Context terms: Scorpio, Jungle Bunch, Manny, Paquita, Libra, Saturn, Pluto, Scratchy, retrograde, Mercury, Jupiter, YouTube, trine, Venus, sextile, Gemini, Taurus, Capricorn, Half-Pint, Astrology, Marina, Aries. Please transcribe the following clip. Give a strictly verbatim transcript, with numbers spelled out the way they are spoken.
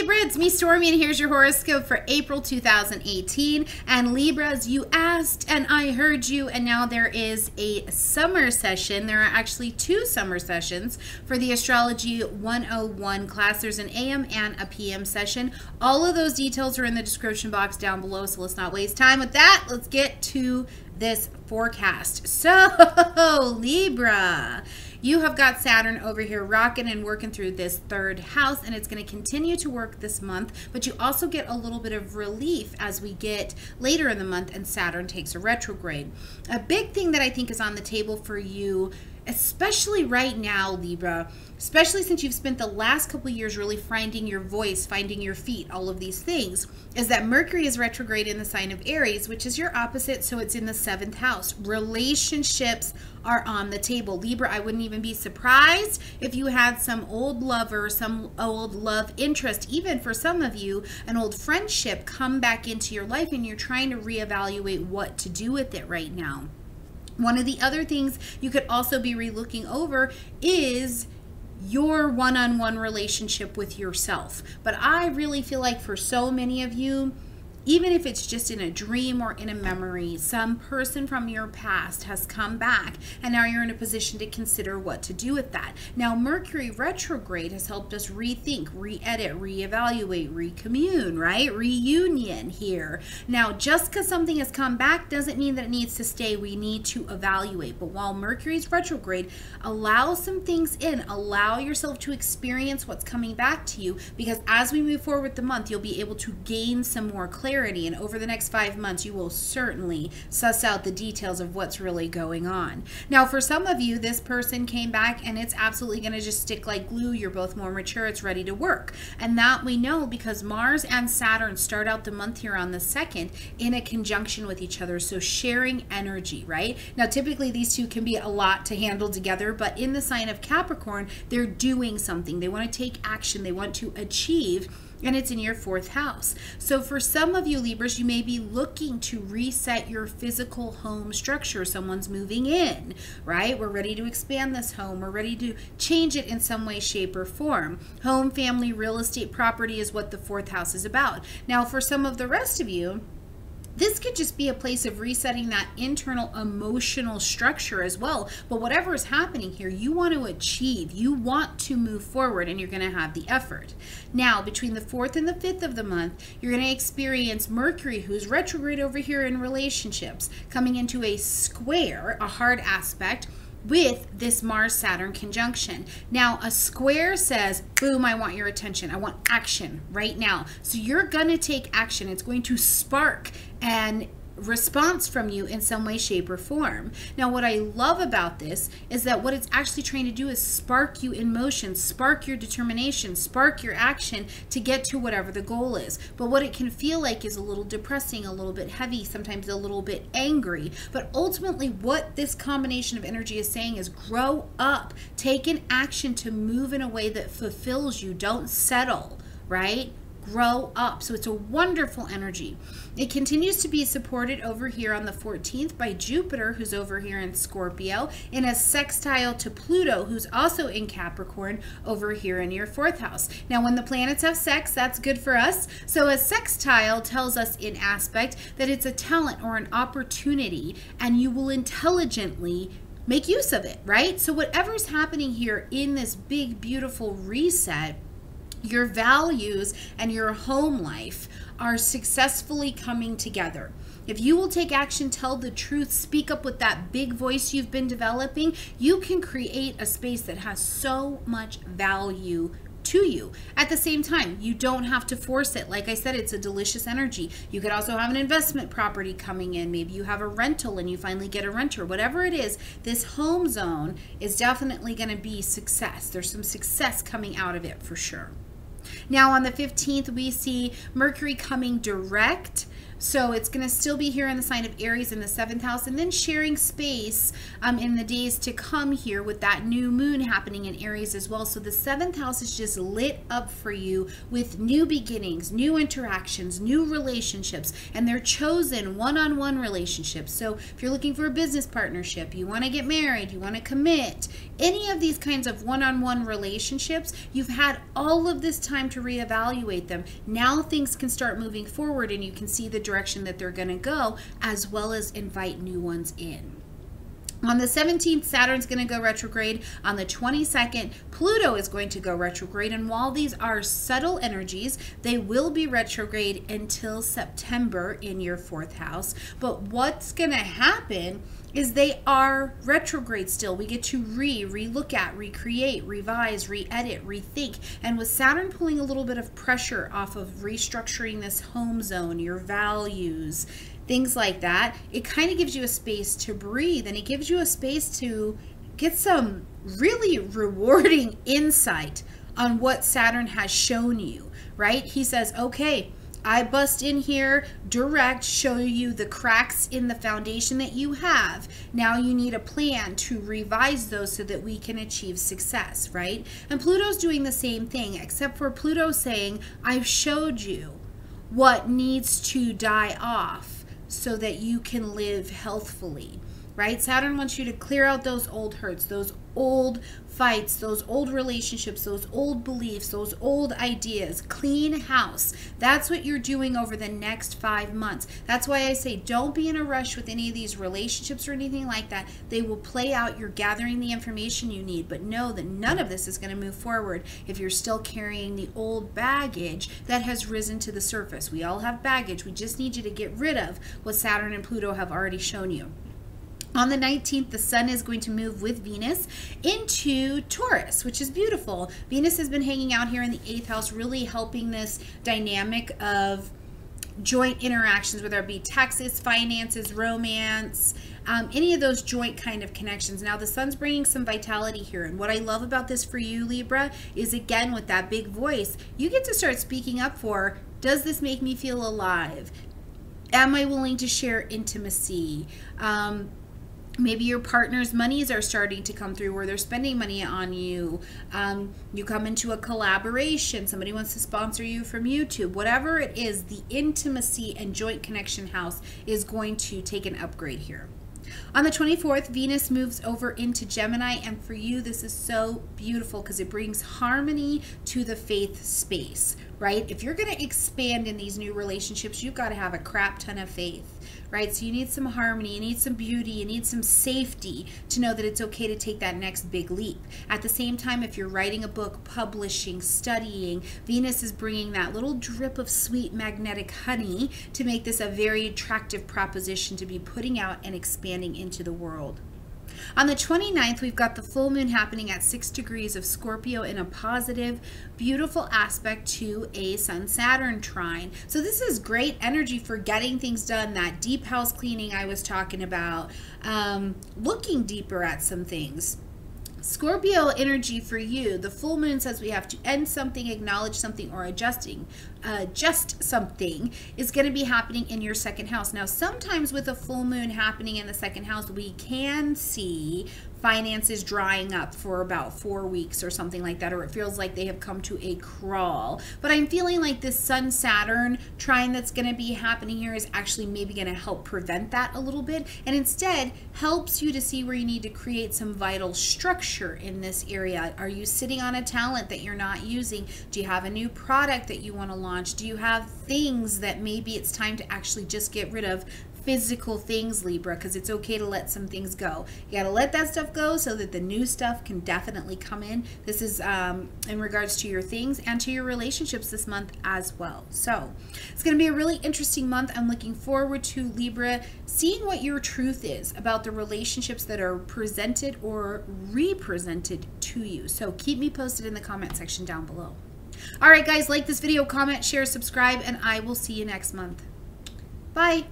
Libra, it's me, Stormy, and here's your horoscope for April two thousand eighteen. And Libras, you asked and I heard you, and now there is a summer session. There are actually two summer sessions for the Astrology one oh one class. There's an A M and a P M session. All of those details are in the description box down below, so let's not waste time with that. Let's get to this forecast. So, Libra, you have got Saturn over here rocking and working through this third house, and it's going to continue to work this month, but you also get a little bit of relief as we get later in the month and Saturn takes a retrograde. A big thing that I think is on the table for you, especially right now, Libra, especially since you've spent the last couple of years really finding your voice, finding your feet, all of these things, is that Mercury is retrograde in the sign of Aries, which is your opposite, so it's in the seventh house. Relationships are on the table. Libra, I wouldn't even be surprised if you had some old lover, some old love interest, even for some of you, an old friendship come back into your life, and you're trying to reevaluate what to do with it right now. One of the other things you could also be re-looking over is your one-on-one relationship with yourself. But I really feel like for so many of you, even if it's just in a dream or in a memory, some person from your past has come back, and now you're in a position to consider what to do with that. Now, Mercury retrograde has helped us rethink, re-edit, reevaluate, re-commune, right? Reunion here. Now, just because something has come back doesn't mean that it needs to stay. We need to evaluate. But while Mercury's retrograde, allow some things in. Allow yourself to experience what's coming back to you, because as we move forward the month, you'll be able to gain some more clarity. And over the next five months, you will certainly suss out the details of what's really going on. Now, for some of you, this person came back and it's absolutely going to just stick like glue. You're both more mature. It's ready to work. And that we know because Mars and Saturn start out the month here on the second in a conjunction with each other. So sharing energy, right? Now, typically these two can be a lot to handle together, but in the sign of Capricorn, they're doing something. They want to take action. They want to achieve. And it's in your fourth house. So for some of you Libras, you may be looking to reset your physical home structure. Someone's moving in, right? We're ready to expand this home. We're ready to change it in some way, shape, or form. Home, family, real estate, property is what the fourth house is about. Now, for some of the rest of you, this could just be a place of resetting that internal emotional structure as well. But whatever is happening here, you want to achieve, you want to move forward, and you're going to have the effort. Now, between the fourth and the fifth of the month, you're going to experience Mercury, who's retrograde over here in relationships, coming into a square, a hard aspect, with this Mars-Saturn conjunction. Now, a square says, boom, I want your attention. I want action right now. So you're going to take action. It's going to spark an response from you in some way, shape, or form. Now, what I love about this is that what it's actually trying to do is spark you in motion, spark your determination, spark your action to get to whatever the goal is. But what it can feel like is a little depressing, a little bit heavy, sometimes a little bit angry. But ultimately, what this combination of energy is saying is grow up, take an action to move in a way that fulfills you. Don't settle, right? Grow up. So it's a wonderful energy. It continues to be supported over here on the fourteenth by Jupiter, who's over here in Scorpio, in a sextile to Pluto, who's also in Capricorn, over here in your fourth house. Now, when the planets have sex, that's good for us. So a sextile tells us in aspect that it's a talent or an opportunity, and you will intelligently make use of it, right? So whatever's happening here in this big, beautiful reset, your values and your home life are successfully coming together. If you will take action, tell the truth, speak up with that big voice you've been developing, you can create a space that has so much value to you. At the same time, you don't have to force it. Like I said, it's a delicious energy. You could also have an investment property coming in. Maybe you have a rental and you finally get a renter. Whatever it is, this home zone is definitely going to be success. There's some success coming out of it for sure. Now on the fifteenth, we see Mercury coming direct. So it's going to still be here in the sign of Aries in the seventh house, and then sharing space um, in the days to come here with that new moon happening in Aries as well. So the seventh house is just lit up for you with new beginnings, new interactions, new relationships, and they're chosen one-on-one relationships. So if you're looking for a business partnership, you want to get married, you want to commit, any of these kinds of one-on-one relationships, you've had all of this time to reevaluate them. Now things can start moving forward and you can see the direction that they're going to go, as well as invite new ones in. On the seventeenth, Saturn's going to go retrograde. On the twenty-second, Pluto is going to go retrograde. And while these are subtle energies, they will be retrograde until September in your fourth house. But what's going to happen is they are retrograde still. We get to re, re-look at, recreate, revise, re-edit, rethink. And with Saturn pulling a little bit of pressure off of restructuring this home zone, your values, things like that, it kind of gives you a space to breathe, and it gives you a space to get some really rewarding insight on what Saturn has shown you, right? He says, okay, I bust in here, direct, show you the cracks in the foundation that you have. Now you need a plan to revise those so that we can achieve success, right? And Pluto's doing the same thing, except for Pluto saying, I've showed you what needs to die off so that you can live healthfully, right? Saturn wants you to clear out those old hurts, those old fights, those old relationships, those old beliefs, those old ideas. Clean house. That's what you're doing over the next five months. That's why I say don't be in a rush with any of these relationships or anything like that. They will play out. You're gathering the information you need, but know that none of this is going to move forward if you're still carrying the old baggage that has risen to the surface. We all have baggage. We just need you to get rid of what Saturn and Pluto have already shown you. On the nineteenth, the Sun is going to move with Venus into Taurus, which is beautiful. Venus has been hanging out here in the eighth house, really helping this dynamic of joint interactions, whether it be taxes, finances, romance, um, any of those joint kind of connections. Now, the Sun's bringing some vitality here. And what I love about this for you, Libra, is again, with that big voice, you get to start speaking up for, does this make me feel alive? Am I willing to share intimacy? Um, Maybe your partner's monies are starting to come through where they're spending money on you. Um, you come into a collaboration. Somebody wants to sponsor you from YouTube. Whatever it is, the intimacy and joint connection house is going to take an upgrade here. On the twenty-fourth, Venus moves over into Gemini, and for you, this is so beautiful because it brings harmony to the faith space, right? If you're going to expand in these new relationships, you've got to have a crap ton of faith, right? So you need some harmony, you need some beauty, you need some safety to know that it's okay to take that next big leap. At the same time, if you're writing a book, publishing, studying, Venus is bringing that little drip of sweet magnetic honey to make this a very attractive proposition to be putting out and expanding into the world. On the twenty-ninth, we've got the full moon happening at six degrees of Scorpio in a positive, beautiful aspect to a Sun-Saturn trine. So this is great energy for getting things done, that deep house cleaning I was talking about, um, looking deeper at some things. Scorpio energy for you, the full moon says we have to end something, acknowledge something, or adjusting, uh, adjust something is going to be happening in your second house. Now, sometimes with a full moon happening in the second house, we can see finances drying up for about four weeks or something like that, or it feels like they have come to a crawl. But I'm feeling like this Sun-Saturn trine that's going to be happening here is actually maybe going to help prevent that a little bit, and instead helps you to see where you need to create some vital structure in this area. Are you sitting on a talent that you're not using? Do you have a new product that you want to launch? Do you have things that maybe it's time to actually just get rid of? Physical things, Libra, because it's okay to let some things go. You got to let that stuff go so that the new stuff can definitely come in. This is um, in regards to your things and to your relationships this month as well. So it's going to be a really interesting month. I'm looking forward to, Libra, seeing what your truth is about the relationships that are presented or represented to you. So keep me posted in the comment section down below. All right, guys, like this video, comment, share, subscribe, and I will see you next month. Bye.